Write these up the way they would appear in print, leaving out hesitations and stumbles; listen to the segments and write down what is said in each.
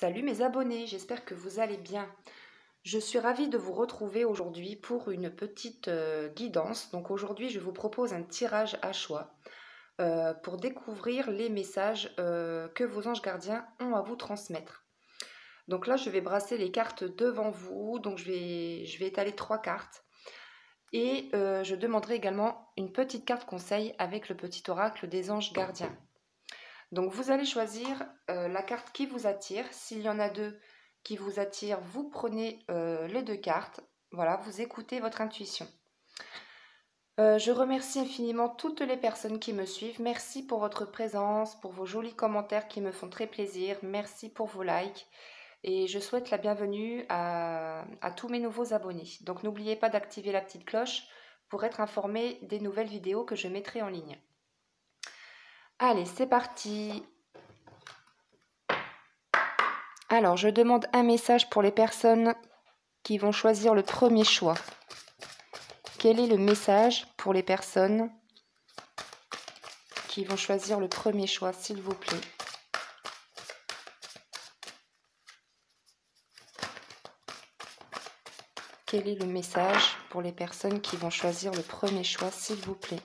Salut mes abonnés, j'espère que vous allez bien. Je suis ravie de vous retrouver aujourd'hui pour une petite guidance. Donc aujourd'hui, je vous propose un tirage à choix pour découvrir les messages que vos anges gardiens ont à vous transmettre. Donc là, je vais brasser les cartes devant vous. Donc je vais étaler 3 cartes. Et je demanderai également une petite carte conseil avec le petit oracle des anges gardiens. Donc vous allez choisir la carte qui vous attire. S'il y en a 2 qui vous attirent, vous prenez les 2 cartes. Voilà, vous écoutez votre intuition. Je remercie infiniment toutes les personnes qui me suivent. Merci pour votre présence, pour vos jolis commentaires qui me font très plaisir. Merci pour vos likes. Et je souhaite la bienvenue à tous mes nouveaux abonnés. Donc n'oubliez pas d'activer la petite cloche pour être informé des nouvelles vidéos que je mettrai en ligne. Allez, c'est parti. Alors, je demande un message pour les personnes qui vont choisir le premier choix. Quel est le message pour les personnes qui vont choisir le premier choix, s'il vous plaît? Quel est le message pour les personnes qui vont choisir le premier choix, s'il vous plaît?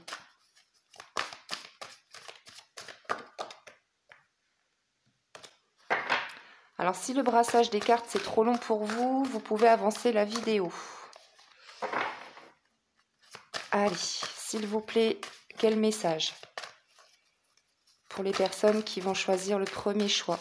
Alors, si le brassage des cartes, c'est trop long pour vous, vous pouvez avancer la vidéo. Allez, s'il vous plaît, quel message pour les personnes qui vont choisir le premier choix?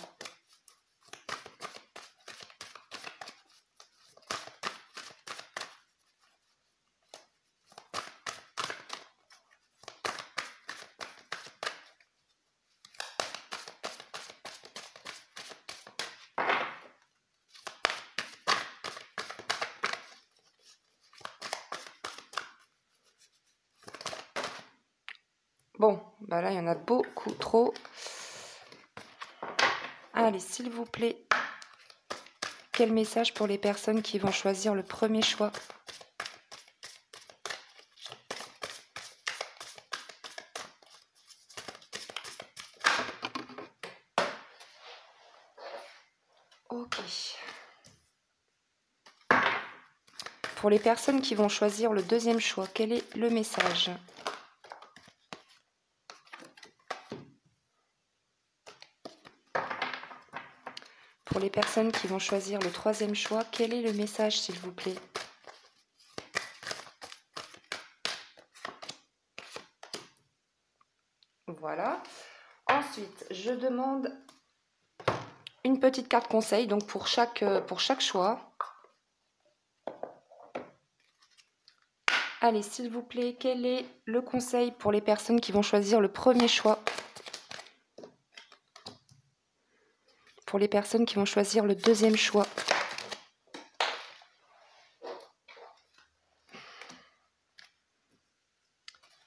Bon, bah là, il y en a beaucoup trop. Allez, s'il vous plaît, quel message pour les personnes qui vont choisir le premier choix? Ok. Pour les personnes qui vont choisir le deuxième choix, quel est le message? Pour les personnes qui vont choisir le troisième choix, quel est le message, s'il vous plaît? Voilà. Ensuite, je demande une petite carte conseil, donc pour chaque choix. Allez, s'il vous plaît, quel est le conseil pour les personnes qui vont choisir le premier choix? Pour les personnes qui vont choisir le deuxième choix.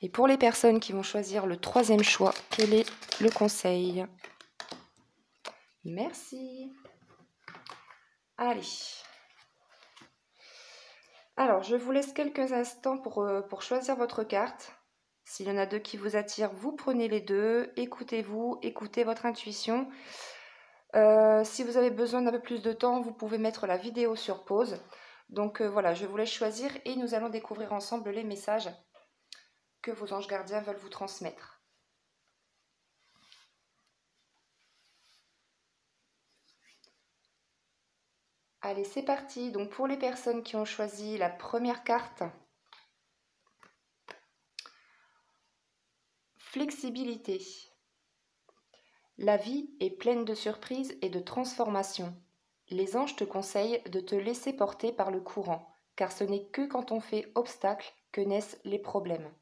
Et pour les personnes qui vont choisir le troisième choix, quel est le conseil? Merci. Allez. Alors, je vous laisse quelques instants pour choisir votre carte. S'il y en a 2 qui vous attirent, vous prenez les 2. Écoutez-vous, écoutez votre intuition. Si vous avez besoin d'un peu plus de temps, vous pouvez mettre la vidéo sur pause. Donc voilà, je vous laisse choisir et nous allons découvrir ensemble les messages que vos anges gardiens veulent vous transmettre. Allez, c'est parti. Donc pour les personnes qui ont choisi la première carte, flexibilité. La vie est pleine de surprises et de transformations. Les anges te conseillent de te laisser porter par le courant, car ce n'est que quand on fait obstacle que naissent les problèmes.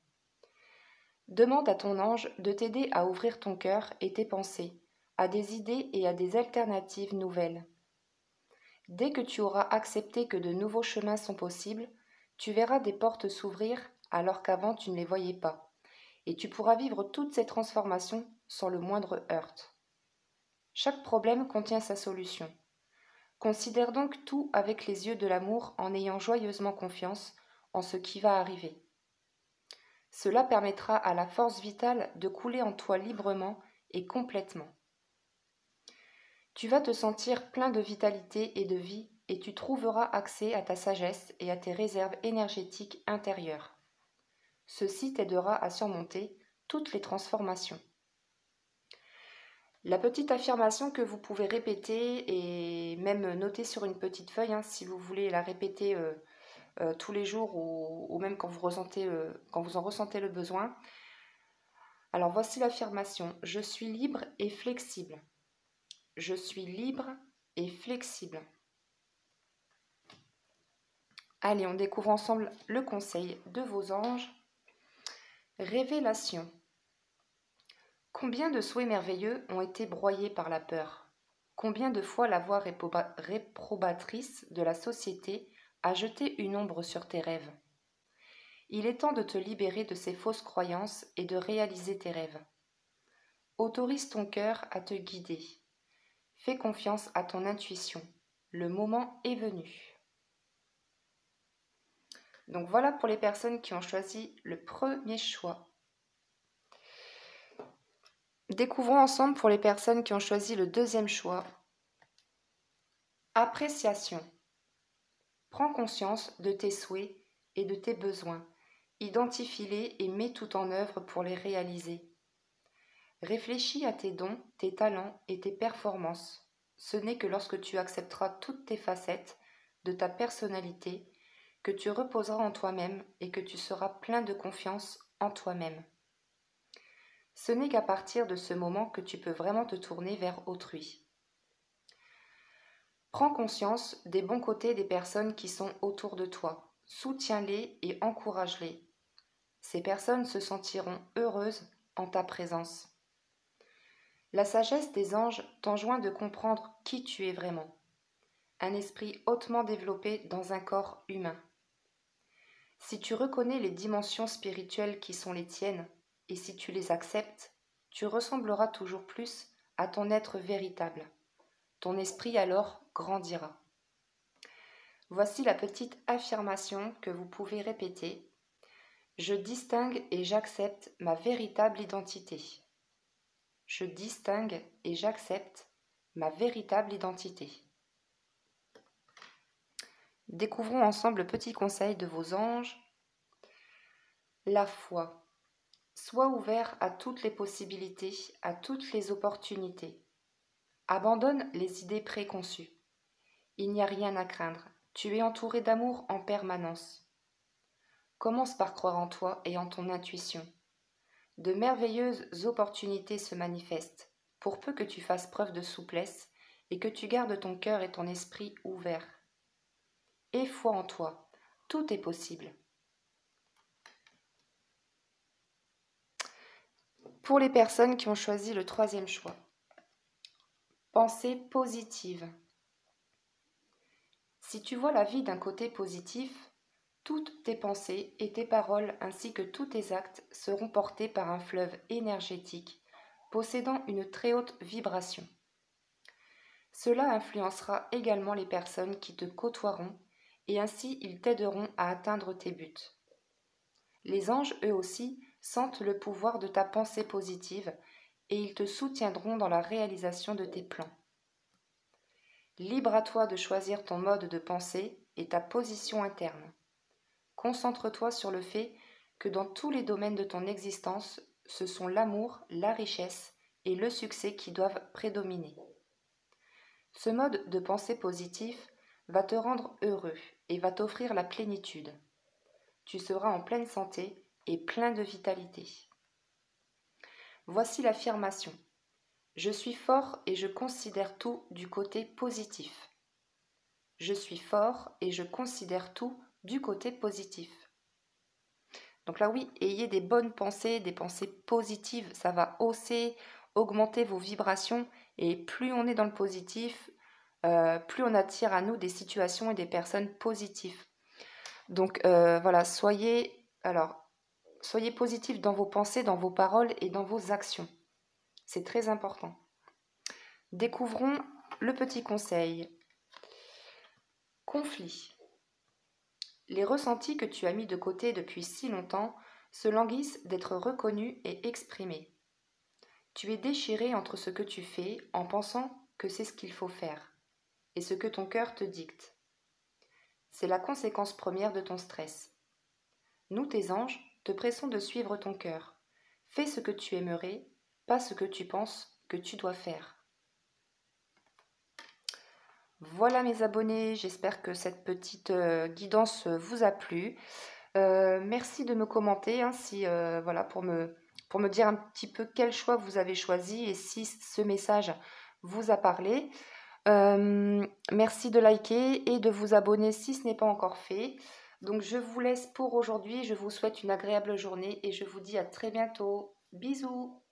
Demande à ton ange de t'aider à ouvrir ton cœur et tes pensées, à des idées et à des alternatives nouvelles. Dès que tu auras accepté que de nouveaux chemins sont possibles, tu verras des portes s'ouvrir alors qu'avant tu ne les voyais pas. Et tu pourras vivre toutes ces transformations sans le moindre heurt. Chaque problème contient sa solution. Considère donc tout avec les yeux de l'amour en ayant joyeusement confiance en ce qui va arriver. Cela permettra à la force vitale de couler en toi librement et complètement. Tu vas te sentir plein de vitalité et de vie et tu trouveras accès à ta sagesse et à tes réserves énergétiques intérieures. Ceci t'aidera à surmonter toutes les transformations. La petite affirmation que vous pouvez répéter et même noter sur une petite feuille, hein, si vous voulez la répéter tous les jours ou même quand vous ressentez, quand vous en ressentez le besoin. Alors voici l'affirmation. Je suis libre et flexible. Je suis libre et flexible. Allez, on découvre ensemble le conseil de vos anges. Révélation. Combien de souhaits merveilleux ont été broyés par la peur? Combien de fois la voix réprobatrice de la société a jeté une ombre sur tes rêves? Il est temps de te libérer de ces fausses croyances et de réaliser tes rêves. Autorise ton cœur à te guider. Fais confiance à ton intuition. Le moment est venu. Donc voilà pour les personnes qui ont choisi le premier choix. Découvrons ensemble pour les personnes qui ont choisi le deuxième choix. Appréciation. Prends conscience de tes souhaits et de tes besoins. Identifie-les et mets tout en œuvre pour les réaliser. Réfléchis à tes dons, tes talents et tes performances. Ce n'est que lorsque tu accepteras toutes tes facettes de ta personnalité que tu reposeras en toi-même et que tu seras plein de confiance en toi-même. Ce n'est qu'à partir de ce moment que tu peux vraiment te tourner vers autrui. Prends conscience des bons côtés des personnes qui sont autour de toi. Soutiens-les et encourage-les. Ces personnes se sentiront heureuses en ta présence. La sagesse des anges t'enjoint de comprendre qui tu es vraiment. Un esprit hautement développé dans un corps humain. Si tu reconnais les dimensions spirituelles qui sont les tiennes, et si tu les acceptes, tu ressembleras toujours plus à ton être véritable. Ton esprit alors grandira. Voici la petite affirmation que vous pouvez répéter. Je distingue et j'accepte ma véritable identité. Je distingue et j'accepte ma véritable identité. Découvrons ensemble le petit conseil de vos anges. La foi. Sois ouvert à toutes les possibilités, à toutes les opportunités. Abandonne les idées préconçues. Il n'y a rien à craindre. Tu es entouré d'amour en permanence. Commence par croire en toi et en ton intuition. De merveilleuses opportunités se manifestent, pour peu que tu fasses preuve de souplesse et que tu gardes ton cœur et ton esprit ouverts. Aie foi en toi, tout est possible. Pour les personnes qui ont choisi le troisième choix, pensée positive. Si tu vois la vie d'un côté positif, toutes tes pensées et tes paroles ainsi que tous tes actes seront portés par un fleuve énergétique possédant une très haute vibration. Cela influencera également les personnes qui te côtoieront et ainsi ils t'aideront à atteindre tes buts. Les anges, eux aussi, sentent le pouvoir de ta pensée positive et ils te soutiendront dans la réalisation de tes plans. Libre à toi de choisir ton mode de pensée et ta position interne. Concentre-toi sur le fait que dans tous les domaines de ton existence, ce sont l'amour, la richesse et le succès qui doivent prédominer. Ce mode de pensée positif va te rendre heureux et va t'offrir la plénitude. Tu seras en pleine santé et plein de vitalité. Voici l'affirmation. Je suis fort et je considère tout du côté positif. Je suis fort et je considère tout du côté positif. Donc là oui, ayez des bonnes pensées, des pensées positives, ça va hausser, augmenter vos vibrations et plus on est dans le positif, plus on attire à nous des situations et des personnes positives. Donc voilà, soyez positif dans vos pensées, dans vos paroles et dans vos actions. C'est très important. Découvrons le petit conseil. Conflit. Les ressentis que tu as mis de côté depuis si longtemps se languissent d'être reconnus et exprimés. Tu es déchiré entre ce que tu fais en pensant que c'est ce qu'il faut faire, et ce que ton cœur te dicte. C'est la conséquence première de ton stress. Nous, tes anges, te pressons de suivre ton cœur. Fais ce que tu aimerais, pas ce que tu penses que tu dois faire. Voilà mes abonnés, j'espère que cette petite guidance vous a plu. Merci de me commenter hein, si, voilà, pour me dire un petit peu quel choix vous avez choisi et si ce message vous a parlé. Merci de liker et de vous abonner si ce n'est pas encore fait. Donc je vous laisse pour aujourd'hui, je vous souhaite une agréable journée et je vous dis à très bientôt. Bisous!